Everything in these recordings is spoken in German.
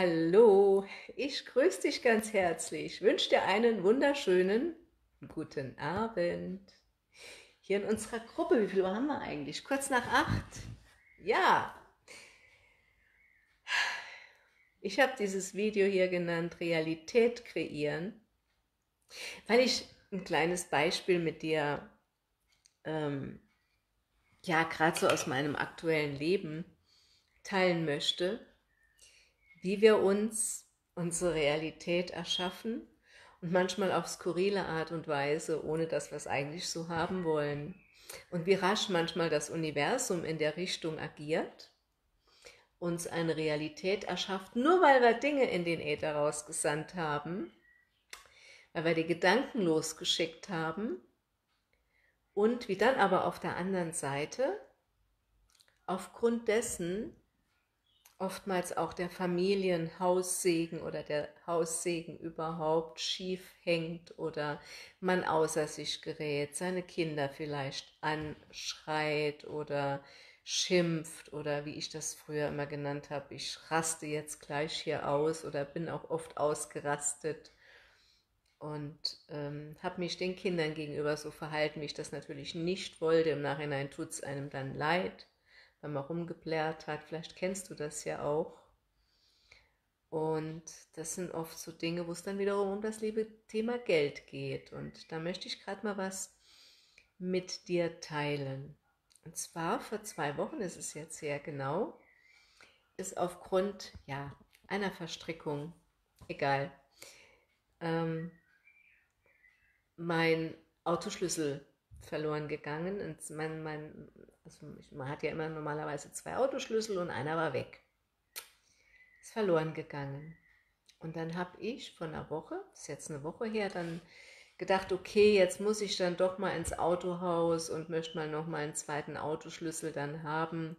Hallo, ich grüße dich ganz herzlich. Ich wünsche dir einen wunderschönen guten Abend. Hier in unserer Gruppe, wie viel Uhr haben wir eigentlich? Kurz nach 8. Ja, ich habe dieses Video hier genannt, Realität kreieren, weil ich ein kleines Beispiel mit dir, ja, gerade so aus meinem aktuellen Leben teilen möchte, wie wir uns unsere Realität erschaffen und manchmal auf skurrile Art und Weise, ohne dass wir es eigentlich so haben wollen. Und wie rasch manchmal das Universum in der Richtung agiert, uns eine Realität erschafft, nur weil wir Dinge in den Äther rausgesandt haben, weil wir die Gedanken losgeschickt haben und wie dann aber auf der anderen Seite aufgrund dessen, oftmals auch der Familienhaussegen oder der Haussegen überhaupt schief hängt oder man außer sich gerät, seine Kinder vielleicht anschreit oder schimpft oder wie ich das früher immer genannt habe, ich raste jetzt gleich hier aus oder bin auch oft ausgerastet und habe mich den Kindern gegenüber so verhalten, wie ich das natürlich nicht wollte. Im Nachhinein tut es einem dann leid, wenn man rumgeblärt hat, vielleicht kennst du das ja auch. Und das sind oft so Dinge, wo es dann wiederum um das liebe Thema Geld geht. Und da möchte ich gerade mal was mit dir teilen. Und zwar vor 2 Wochen, ist es jetzt sehr genau, ist aufgrund ja, einer Verstrickung, egal, mein Autoschlüssel verloren gegangen. Und man hat ja immer normalerweise 2 Autoschlüssel und einer war weg. Ist verloren gegangen. Und dann habe ich vor einer Woche, ist jetzt eine Woche her, dann gedacht, okay, jetzt muss ich dann doch mal ins Autohaus und möchte mal nochmal einen 2. Autoschlüssel dann haben.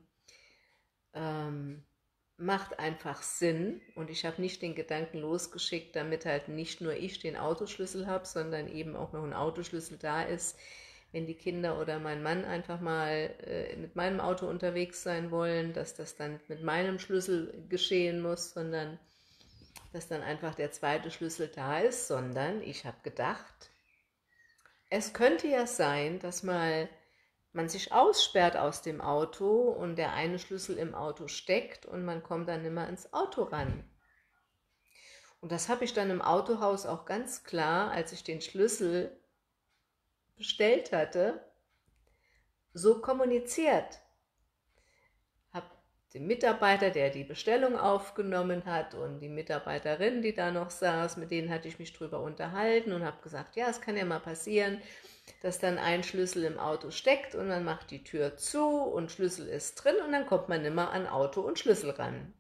Macht einfach Sinn. Und ich habe nicht den Gedanken losgeschickt, damit halt nicht nur ich den Autoschlüssel habe, sondern eben auch noch ein Autoschlüssel da ist, wenn die Kinder oder mein Mann einfach mal mit meinem Auto unterwegs sein wollen, dass das dann mit meinem Schlüssel geschehen muss, sondern dass dann einfach der 2. Schlüssel da ist, sondern ich habe gedacht, es könnte ja sein, dass mal man sich aussperrt aus dem Auto und der eine Schlüssel im Auto steckt und man kommt dann nicht mehr ins Auto ran. Und das habe ich dann im Autohaus auch ganz klar, als ich den Schlüssel bestellt hatte, so kommuniziert. Habe den Mitarbeiter, der die Bestellung aufgenommen hat und die Mitarbeiterin, die da noch saß, mit denen hatte ich mich drüber unterhalten und habe gesagt, ja, es kann ja mal passieren, dass dann ein Schlüssel im Auto steckt und man macht die Tür zu und Schlüssel ist drin und dann kommt man nimmer an Auto und Schlüssel ran.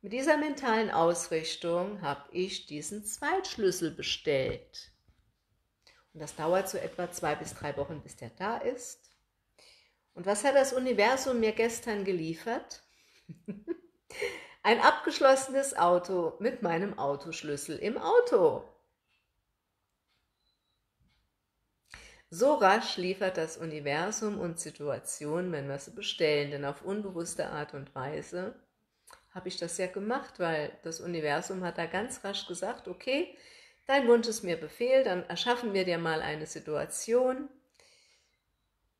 Mit dieser mentalen Ausrichtung habe ich diesen 2. Schlüssel bestellt. Und das dauert so etwa 2 bis 3 Wochen, bis der da ist. Und was hat das Universum mir gestern geliefert? Ein abgeschlossenes Auto mit meinem Autoschlüssel im Auto. So rasch liefert das Universum uns Situationen, wenn wir sie bestellen. Denn auf unbewusste Art und Weise habe ich das ja gemacht, weil das Universum hat da ganz rasch gesagt, okay, dein Wunsch ist mir Befehl, dann erschaffen wir dir mal eine Situation,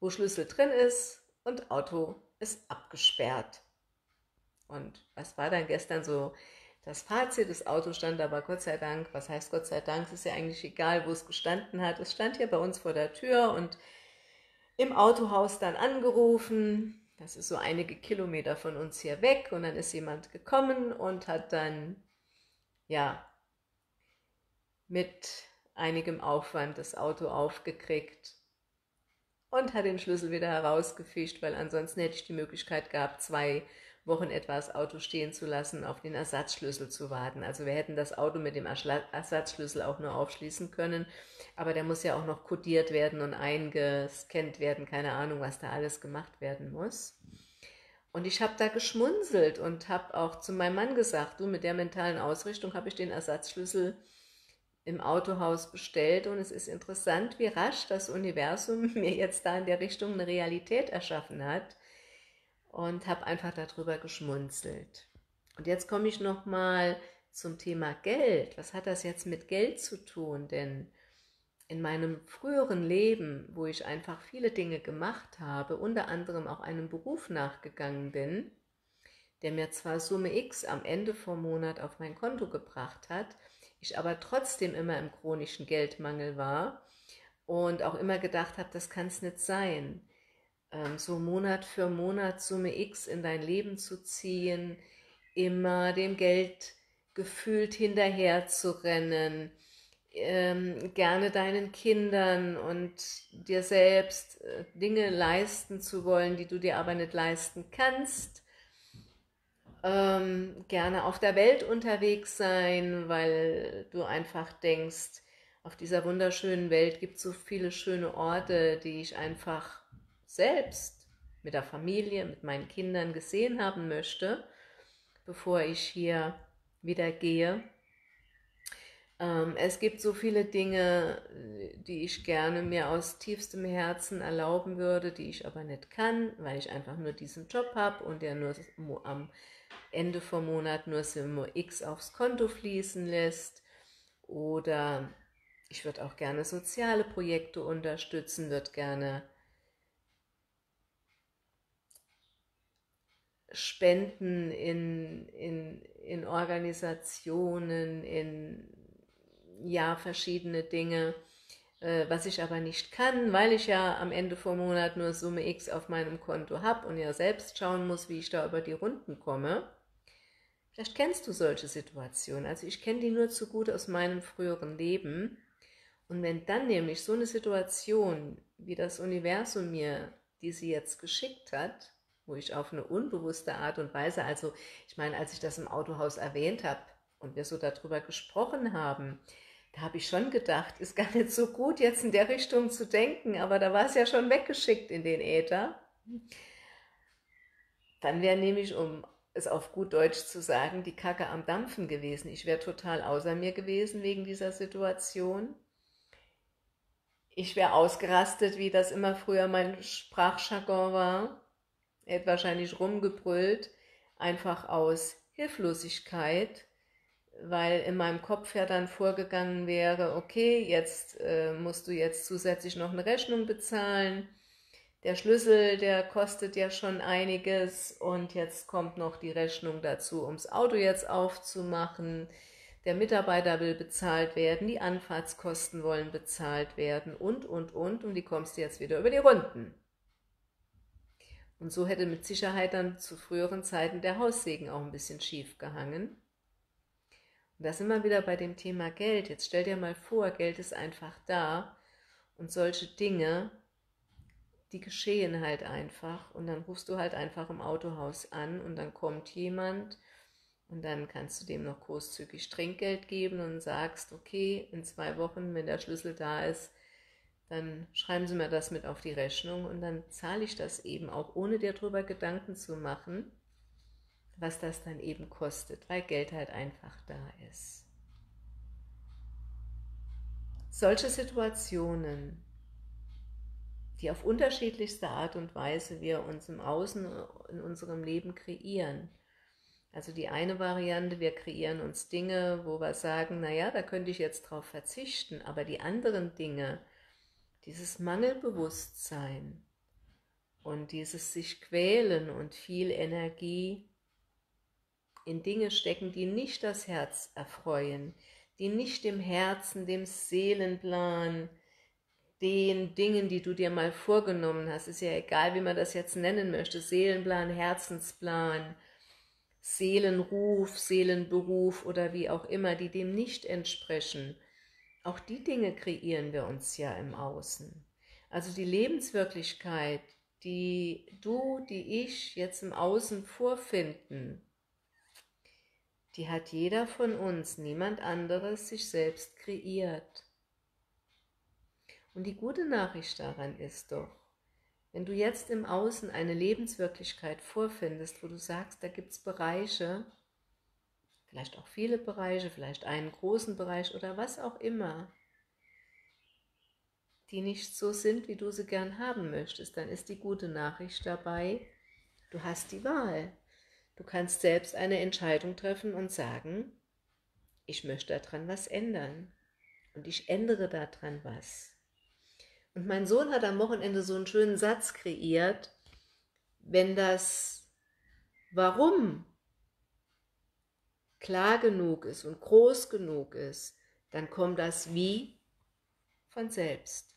wo Schlüssel drin ist und Auto ist abgesperrt. Und was war dann gestern so das Fazit? Das Auto stand aber Gott sei Dank, was heißt Gott sei Dank, es ist ja eigentlich egal, wo es gestanden hat. Es stand hier bei uns vor der Tür und im Autohaus dann angerufen. Das ist so einige Kilometer von uns hier weg und dann ist jemand gekommen und hat dann, ja, mit einigem Aufwand das Auto aufgekriegt und hat den Schlüssel wieder herausgefischt, weil ansonsten hätte ich die Möglichkeit gehabt, 2 Wochen etwa das Auto stehen zu lassen, auf den Ersatzschlüssel zu warten. Also wir hätten das Auto mit dem Ersatzschlüssel auch nur aufschließen können, aber der muss ja auch noch kodiert werden und eingescannt werden, keine Ahnung, was da alles gemacht werden muss. Und ich habe da geschmunzelt und habe auch zu meinem Mann gesagt, du, mit der mentalen Ausrichtung habe ich den Ersatzschlüssel im Autohaus bestellt und es ist interessant, wie rasch das Universum mir jetzt da in der Richtung eine Realität erschaffen hat und habe einfach darüber geschmunzelt. Und jetzt komme ich nochmal zum Thema Geld. Was hat das jetzt mit Geld zu tun? Denn in meinem früheren Leben, wo ich einfach viele Dinge gemacht habe, unter anderem auch einem Beruf nachgegangen bin, der mir zwar Summe X am Ende vom Monat auf mein Konto gebracht hat, ich aber trotzdem immer im chronischen Geldmangel war und auch immer gedacht habe, das kann es nicht sein, so Monat für Monat Summe X in dein Leben zu ziehen, immer dem Geld gefühlt hinterher zu rennen, gerne deinen Kindern und dir selbst Dinge leisten zu wollen, die du dir aber nicht leisten kannst, gerne auf der Welt unterwegs sein, weil du einfach denkst, auf dieser wunderschönen Welt gibt es so viele schöne Orte, die ich einfach selbst mit der Familie, mit meinen Kindern gesehen haben möchte, bevor ich hier wieder gehe. Es gibt so viele Dinge, die ich gerne mir aus tiefstem Herzen erlauben würde, die ich aber nicht kann, weil ich einfach nur diesen Job habe und der nur am Ende vom Monat nur Summe X aufs Konto fließen lässt. Oder ich würde auch gerne soziale Projekte unterstützen, würde gerne spenden in Organisationen, in ja, verschiedene Dinge, was ich aber nicht kann, weil ich ja am Ende vom Monat nur Summe X auf meinem Konto habe und ja selbst schauen muss, wie ich da über die Runden komme. Vielleicht kennst du solche Situationen. Also ich kenne die nur zu gut aus meinem früheren Leben. Und wenn dann nämlich so eine Situation, wie das Universum mir, die sie jetzt geschickt hat, wo ich auf eine unbewusste Art und Weise, also ich meine, als ich das im Autohaus erwähnt habe und wir so darüber gesprochen haben, da habe ich schon gedacht, ist gar nicht so gut, jetzt in der Richtung zu denken, aber da war es ja schon weggeschickt in den Äther. Dann wäre nämlich, um es auf gut Deutsch zu sagen, die Kacke am Dampfen gewesen. Ich wäre total außer mir gewesen wegen dieser Situation. Ich wäre ausgerastet, wie das immer früher mein Sprachjargon war. Er hätte wahrscheinlich rumgebrüllt, einfach aus Hilflosigkeit, weil in meinem Kopf ja dann vorgegangen wäre, okay, jetzt musst du jetzt zusätzlich noch eine Rechnung bezahlen. Der Schlüssel, der kostet ja schon einiges und jetzt kommt noch die Rechnung dazu, um das Auto jetzt aufzumachen. Der Mitarbeiter will bezahlt werden, die Anfahrtskosten wollen bezahlt werden und die kommst du jetzt wieder über die Runden. Und so hätte mit Sicherheit dann zu früheren Zeiten der Haussegen auch ein bisschen schief gehangen. Und da sind wir wieder bei dem Thema Geld. Jetzt stell dir mal vor, Geld ist einfach da und solche Dinge, die geschehen halt einfach und dann rufst du halt einfach im Autohaus an und dann kommt jemand und dann kannst du dem noch großzügig Trinkgeld geben und sagst, okay, in 2 Wochen, wenn der Schlüssel da ist, dann schreiben Sie mir das mit auf die Rechnung und dann zahle ich das eben auch, ohne dir darüber Gedanken zu machen, was das dann eben kostet, weil Geld halt einfach da ist. Solche Situationen, die auf unterschiedlichste Art und Weise wir uns im Außen in unserem Leben kreieren. Also die eine Variante, wir kreieren uns Dinge, wo wir sagen, naja, da könnte ich jetzt drauf verzichten, aber die anderen Dinge, dieses Mangelbewusstsein und dieses sich quälen und viel Energie in Dinge stecken, die nicht das Herz erfreuen, die nicht dem Herzen, dem Seelenplan, den Dingen, die du dir mal vorgenommen hast, ist ja egal, wie man das jetzt nennen möchte, Seelenplan, Herzensplan, Seelenruf, Seelenberuf oder wie auch immer, die dem nicht entsprechen. Auch die Dinge kreieren wir uns ja im Außen. Also die Lebenswirklichkeit, die du, die ich jetzt im Außen vorfinden, die hat jeder von uns, niemand anderes, sich selbst kreiert. Und die gute Nachricht daran ist doch, wenn du jetzt im Außen eine Lebenswirklichkeit vorfindest, wo du sagst, da gibt es Bereiche, vielleicht auch viele Bereiche, vielleicht einen großen Bereich oder was auch immer, die nicht so sind, wie du sie gern haben möchtest, dann ist die gute Nachricht dabei, du hast die Wahl. Du kannst selbst eine Entscheidung treffen und sagen, ich möchte daran was ändern und ich ändere daran was. Und mein Sohn hat am Wochenende so einen schönen Satz kreiert, wenn das Warum klar genug ist und groß genug ist, dann kommt das Wie von selbst.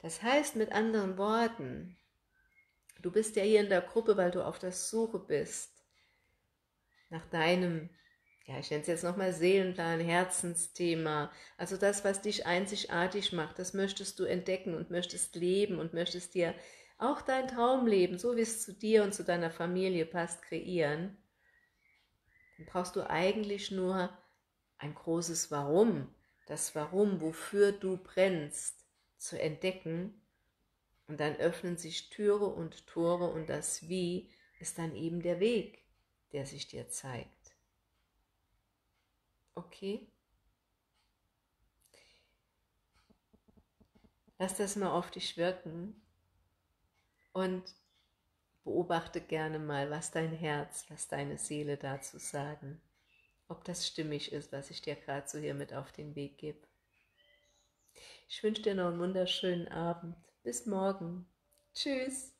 Das heißt mit anderen Worten, du bist ja hier in der Gruppe, weil du auf der Suche bist nach deinem, ja, ich nenne es jetzt nochmal Seelenplan, Herzensthema, also das, was dich einzigartig macht, das möchtest du entdecken und möchtest leben und möchtest dir auch dein Traumleben, so wie es zu dir und zu deiner Familie passt, kreieren. Dann brauchst du eigentlich nur ein großes Warum, das Warum, wofür du brennst, zu entdecken. Und dann öffnen sich Türe und Tore und das Wie ist dann eben der Weg, der sich dir zeigt. Okay? Lass das mal auf dich wirken und beobachte gerne mal, was dein Herz, was deine Seele dazu sagen. Ob das stimmig ist, was ich dir gerade so hier mit auf den Weg gebe. Ich wünsche dir noch einen wunderschönen Abend. Bis morgen. Tschüss.